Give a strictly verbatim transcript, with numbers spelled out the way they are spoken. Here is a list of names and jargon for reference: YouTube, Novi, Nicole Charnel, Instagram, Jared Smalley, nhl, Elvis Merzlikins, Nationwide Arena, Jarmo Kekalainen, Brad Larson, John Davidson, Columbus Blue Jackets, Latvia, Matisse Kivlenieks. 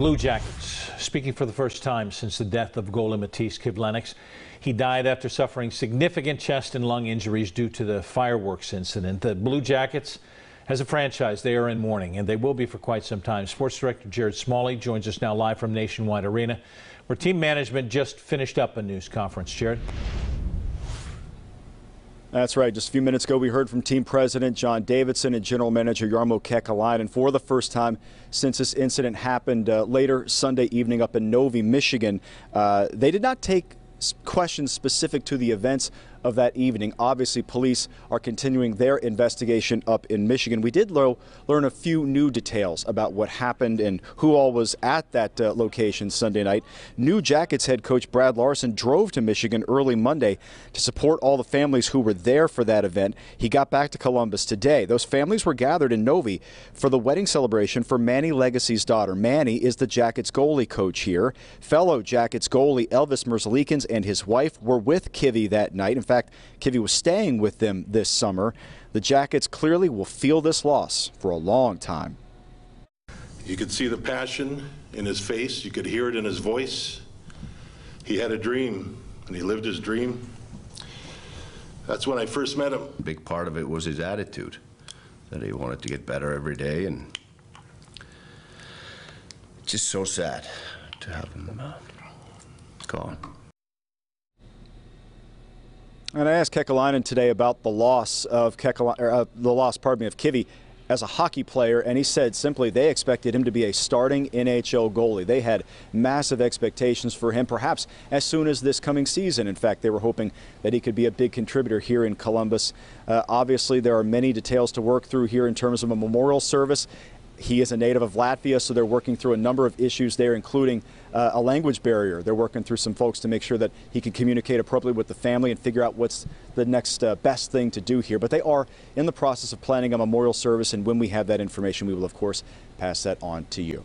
Blue Jackets, speaking for the first time since the death of goalie Matisse Kivlenieks. He died after suffering significant chest and lung injuries due to the fireworks incident. The Blue Jackets, as a franchise, they are in mourning, and they will be for quite some time. Sports Director Jared Smalley joins us now live from Nationwide Arena, where team management just finished up a news conference. Jared? That's right. Just a few minutes ago, we heard from team president John Davidson and general manager Jarmo Kekalainen for the first time since this incident happened uh, later Sunday evening up in Novi, Michigan. Uh, they did not take questions specific to the events of that evening. Obviously, police are continuing their investigation up in Michigan. We did lo- learn a few new details about what happened and who all was at that uh, location Sunday night. New Jackets head coach Brad Larson drove to Michigan early Monday to support all the families who were there for that event. He got back to Columbus today. Those families were gathered in Novi for the wedding celebration for Manny Legacy's daughter. Manny is the Jackets goalie coach here. Fellow Jackets goalie Elvis Merzlikins and his wife were with Kivy that night. In fact, In fact, Kivy was staying with them this summer. The Jackets clearly will feel this loss for a long time. You could see the passion in his face. You could hear it in his voice. He had a dream, and he lived his dream. That's when I first met him. A big part of it was his attitude, that he wanted to get better every day. And it's just so sad to have him gone. And I asked Kekalainen today about the loss of Kekalainen, or, uh, the loss, pardon me, of Kivy as a hockey player, and he said simply they expected him to be a starting N H L goalie. They had massive expectations for him, perhaps as soon as this coming season. In fact, they were hoping that he could be a big contributor here in Columbus. Uh, obviously, there are many details to work through here in terms of a memorial service. He is a native of Latvia, so they're working through a number of issues there, including uh, a language barrier. They're working through some folks to make sure that he can communicate appropriately with the family and figure out what's the next uh, best thing to do here. But they are in the process of planning a memorial service, and when we have that information, we will, of course, pass that on to you.